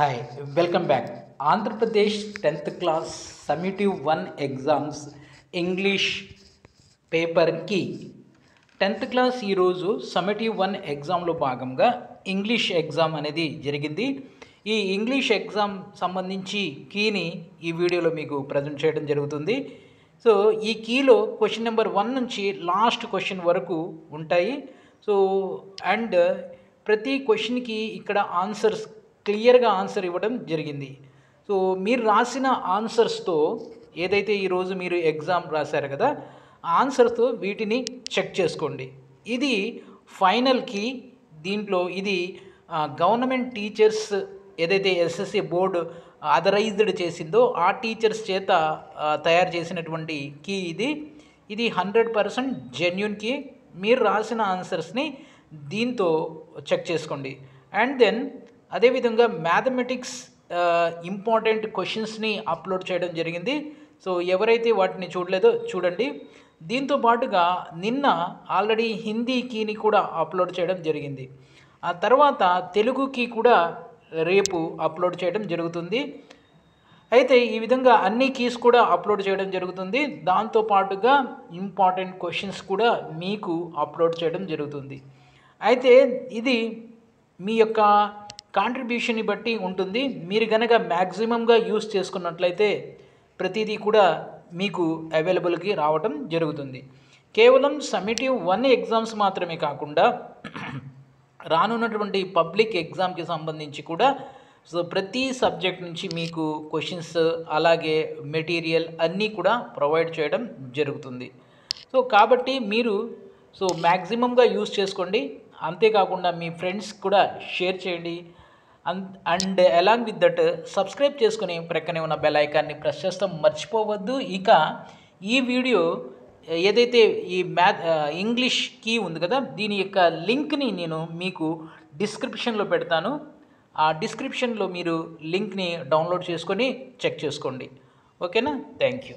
Hi, welcome back. Andhra Pradesh 10th class summative 1 exams English paper key. 10th class ee roju summative 1 exam lo bhagamga English exam anedi jarigindi. Ee English exam sambandhinchi key ni ee video lo meeku present cheyadam jarugutundi. So ee key lo question number 1 nunchi last question varaku untayi. So and prati question ki ikkada answers clear ga answer ivvadam jarigindi. So meer rasina answers tho edaithe ee roju meer exam rasaru kada answers tho veetini check cheskondi. Idi final ki deentlo idi government teachers edaithe SSC board authorized chesindo aa teachers cheta tayaru chesinatuvanti ki idi 100% genuine ki meer rasina answers ni deento check cheskondi. And then అదే విధంగా mathematics important questions ని upload చేయడం జరిగింది. So ఎవరైతే వాటిని చూడలేదో చూడండి. దీంతో పాటుగా నిన్న ఆల్రెడీ హిందీ కీని కూడా అప్లోడ్ చేయడం జరిగింది. ఆ తర్వాత తెలుగు కీ కూడా రేపు అప్లోడ్ చేయడం జరుగుతుంది. అయితే ఈ విధంగా అన్ని కీస్ కూడా అప్లోడ్ చేయడం జరుగుతుంది. దాంతో పాటుగా ఇంపార్టెంట్ క్వశ్చన్స్ కూడా మీకు అప్లోడ్ చేయడం జరుగుతుంది. అయితే ఇది మీ యొక్క కాంట్రిబ్యూషన్ ని బట్టి ఉంటుంది. మీరు గనక maximum గా యూస్ చేసుకున్నట్లయితే ప్రతిదీ కూడా మీకు అవైలబుల్ కి రావడం జరుగుతుంది. కేవలం సమ్మేటివ్ 1 ఎగ్జామ్స్ మాత్రమే కాకుండా రానున్నటువంటి పబ్లిక్ ఎగ్జామ్ కి సంబంధించి కూడా సో ప్రతి సబ్జెక్ట్ నుంచి మీకు క్వశ్చన్స్ అలాగే మెటీరియల్ అన్నీ కూడా ప్రొవైడ్ చేయడం జరుగుతుంది. సో కాబట్టి మీరు సో maximum గా యూస్ చేసుకోండి. అంతే కాకుండా మీ ఫ్రెండ్స్ కూడా షేర్ చేయండి. And along with that subscribe చేసుకొని ప్రక్కనే ఉన్న బెల్ ఐకాన్ ని ప్రెస్ చేస్తాం మర్చిపోవద్దు. ఇక ఈ వీడియో ఏదైతే ఈ మ్యాథ్ ఇంగ్లీష్ కీ ఉంది కదా దీని యొక్క లింక్ ని నేను మీకు డిస్క్రిప్షన్ లో పెడతాను. ఆ డిస్క్రిప్షన్ లో మీరు లింక్ ని డౌన్లోడ్ చేసుకొని చెక్ చేసుకోండి. ఓకేనా? థాంక్యూ.